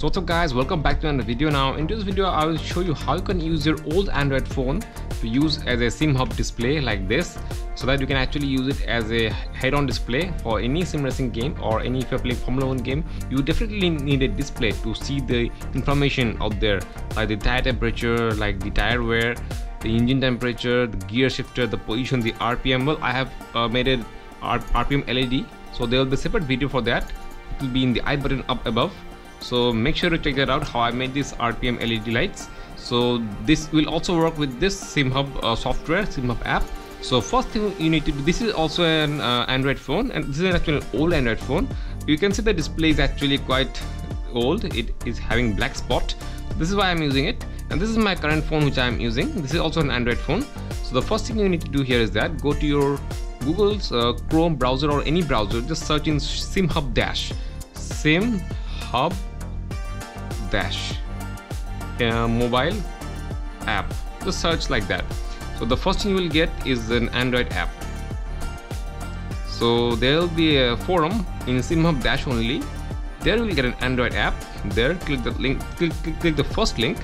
So what's up guys, welcome back to another video. Now in this video I will show you how you can use your old Android phone to use as a SimHub display like this, so that you can actually use it as a head-on display for any sim racing game, or any, if you're playing Formula 1 game, you definitely need a display to see the information out there, like the tire temperature, like the tire wear, the engine temperature, the gear shifter, the position, the RPM. Well, I have made a RPM LED, so there will be a separate video for that. It will be in the I button up above. So make sure to check that out, how I made these RPM LED lights. So this will also work with this SimHub software, SimHub app. So first thing you need to do, this is also an Android phone, and this is actually an old Android phone. You can see the display is actually quite old. It is having black spot. This is why I'm using it. And this is my current phone which I'm using. This is also an Android phone. So the first thing you need to do here is that go to your Google's Chrome browser or any browser. Just search in SimHub dash, SimHub dash mobile app, just search like that. So the first thing you will get is an Android app. So there will be a forum in SimHub dash only. There you will get an Android app. There click the link, click the first link.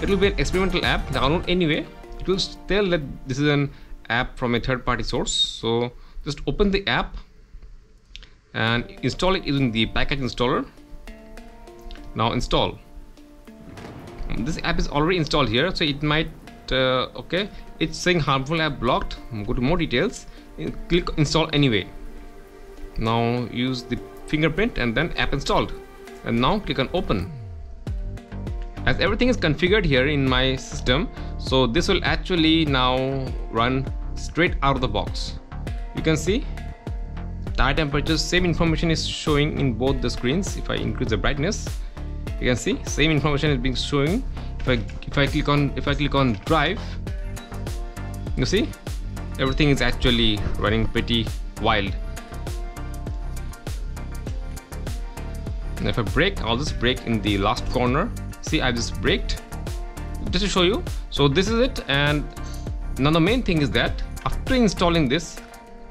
It will be an experimental app, download anyway. It will tell that this is an app from a third-party source, so just open the app and install it using the package installer. Now install. This app is already installed here, so it might okay, it's saying harmful app blocked. Go to more details, click install anyway. Now use the fingerprint and then app installed, and now click on open. As everything is configured here in my system, so this will actually now run straight out of the box. You can see tire temperature, same information is showing in both the screens. If I increase the brightness, you can see same information is being showing. If I click on drive, you see everything is actually running pretty wild. And if I brake, I'll just brake in the last corner. See, I just braked just to show you. So this is it. And now the main thing is that after installing this,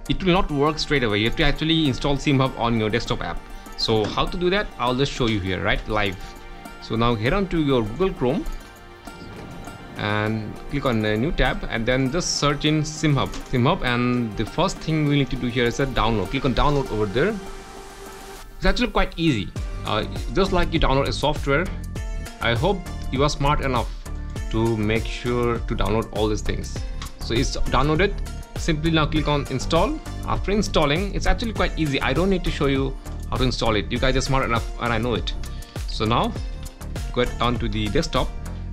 it will not work straight away. You have to actually install SimHub on your desktop app. So how to do that, I'll just show you here, right, live. So now head on to your Google Chrome and click on a new tab, and then just search in SimHub, and the first thing we need to do here is a download. Click on download over there. It's actually quite easy, just like you download a software. I hope you are smart enough to make sure to download all these things. So it's downloaded. Simply now click on install. After installing, it's actually quite easy. I don't need to show you how to install it. You guys are smart enough and I know it. So now go onto the desktop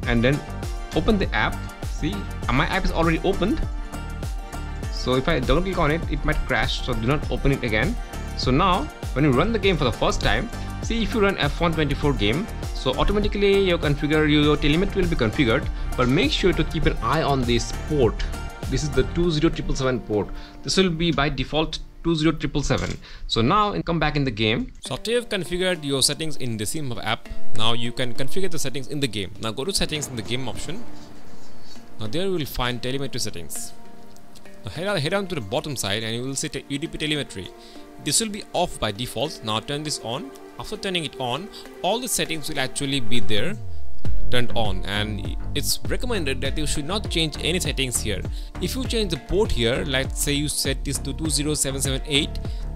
and then open the app. See, my app is already opened. So if I don't click on it, it might crash. So do not open it again. So now when you run the game for the first time, see, if you run F1 24 game, so automatically your telemetry will be configured, but make sure to keep an eye on this port. This is the 20777 port. This will be by default 20777. So now and come back in the game. So after you've configured your settings in the SimHub app, now you can configure the settings in the game. Now go to settings in the game option. Now there you will find telemetry settings. Now head on to the bottom side and you will see UDP telemetry. This will be off by default. Now turn this on. After turning it on, all the settings will actually be there, turned on, and it's recommended that you should not change any settings here. If you change the port here, let's say you set this to 20778,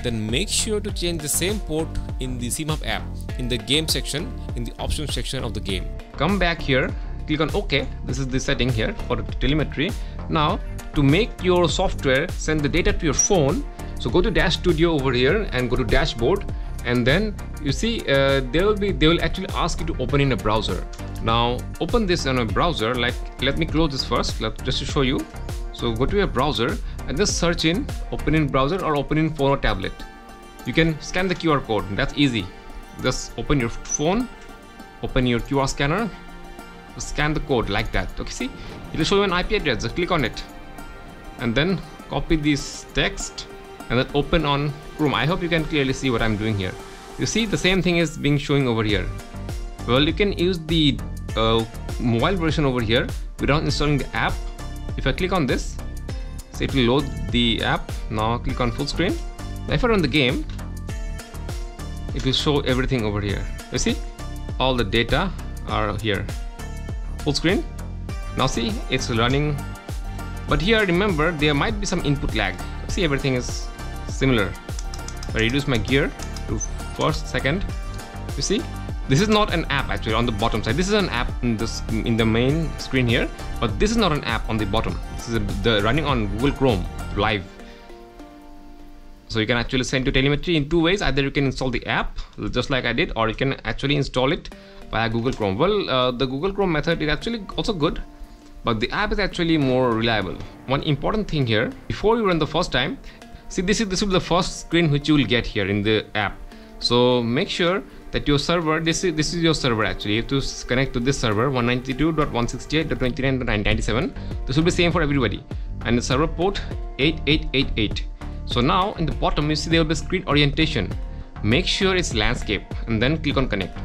then make sure to change the same port in the SimHub app in the game section, in the options section of the game. Come back here, click on OK. This is the setting here for telemetry. Now to make your software send the data to your phone, so go to Dash Studio over here and go to dashboard, and then you see they will actually ask you to open in a browser. Now open this on a browser. Like, let me close this first, just to show you. So go to your browser and just search in open in browser or open in phone or tablet. You can scan the QR code. That's easy. Just open your phone, open your QR scanner, scan the code like that. Okay, see, it will show you an IP address. Just click on it and then copy this text and then open on Chrome. I hope you can clearly see what I'm doing here. You see the same thing is being showing over here. Well, you can use the mobile version over here without installing the app. If I click on this, so it will load the app. Now click on full screen. Now if I run the game, it will show everything over here. You see, all the data are here. Full screen. Now see, it's running. But here, remember, there might be some input lag. See, everything is similar. I reduce my gear to first, second. You see, this is not an app actually on the bottom side. This is an app in the main screen here, but this is not an app on the bottom. This is running on Google Chrome Live. So you can actually send your telemetry in two ways. Either you can install the app just like I did, or you can actually install it via Google Chrome. Well, the Google Chrome method is actually also good, but the app is actually more reliable. One important thing here, before you run the first time, see, this will be the first screen which you will get here in the app. So make sure that your server, this is your server actually. You have to connect to this server 192.168.29.997. This will be same for everybody, and the server port 8888. So now in the bottom you see there will be screen orientation. Make sure it's landscape and then click on connect.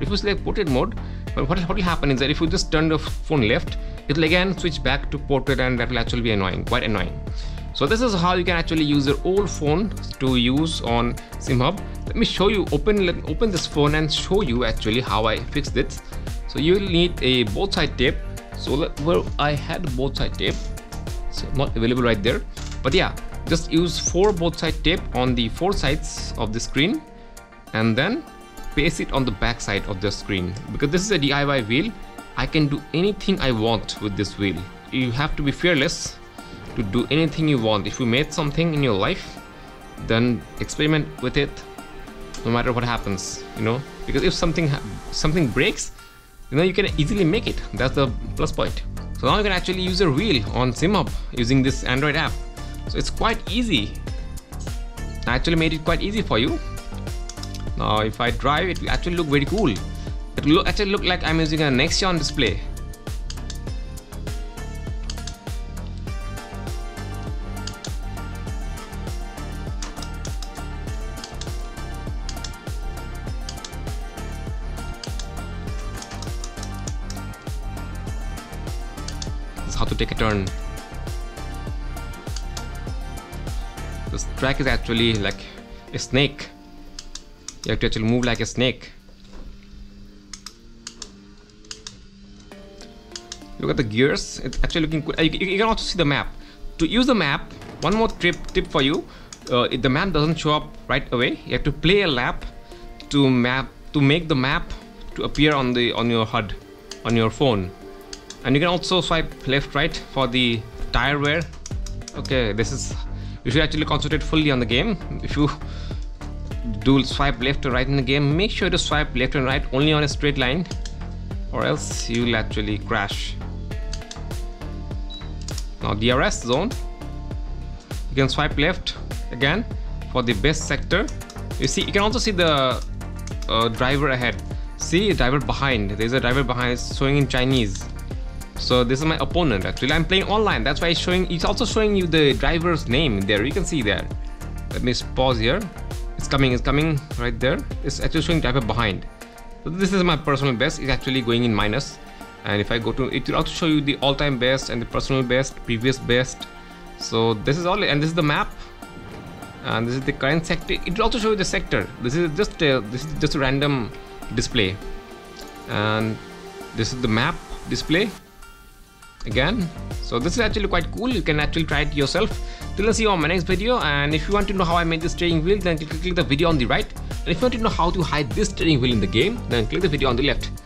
If you select portrait mode, what will happen is that if you just turn the phone left, it will again switch back to portrait, and that will actually be annoying, quite annoying. So this is how you can actually use your old phone to use on SimHub. Let me show you, let me open this phone and show you actually how I fixed it. So you will need a both side tape. So well, I had both side tape, so not available right there. But yeah, just use four both side tape on the four sides of the screen and then paste it on the back side of the screen. Because this is a DIY wheel, I can do anything I want with this wheel. You have to be fearless to do anything you want. If you made something in your life, then experiment with it no matter what happens, you know, because if something breaks, you know, you can easily make it. That's the plus point. So now you can actually use your wheel on SimHub using this Android app. So it's quite easy. I actually made it quite easy for you. Now if I drive, it will actually look very cool. It will actually look like I'm using a Nextion display. This is how to take a turn. This track is actually like a snake. You have to actually move like a snake. Look at the gears. It's actually looking good. You can also see the map. To use the map, one more tip for you. If the map doesn't show up right away, you have to play a lap to make the map to appear on your HUD, on your phone. And you can also swipe left, right for the tire wear. Okay, this is. You should actually concentrate fully on the game. If you do swipe left or right in the game, make sure to swipe left and right only on a straight line, or else you'll actually crash. Now DRS zone, you can swipe left again for the best sector. You see, you can also see the driver ahead. See, driver behind. There's a driver behind. It's showing in Chinese. So this is my opponent actually. I'm playing online, that's why it's also showing you the driver's name there. You can see there. Let me pause here. It's coming right there. It's actually showing driver behind. So this is my personal best. It's actually going in minus. And if I go to it, will also show you the all-time best and the personal best, previous best. So this is all, and this is the map. And this is the current sector. It will also show you the sector. This is just a random display. And this is the map display. Again, so this is actually quite cool. You can actually try it yourself. Till I see you on my next video. And if you want to know how I made this steering wheel, then click the video on the right. And if you want to know how to hide this steering wheel in the game, then click the video on the left.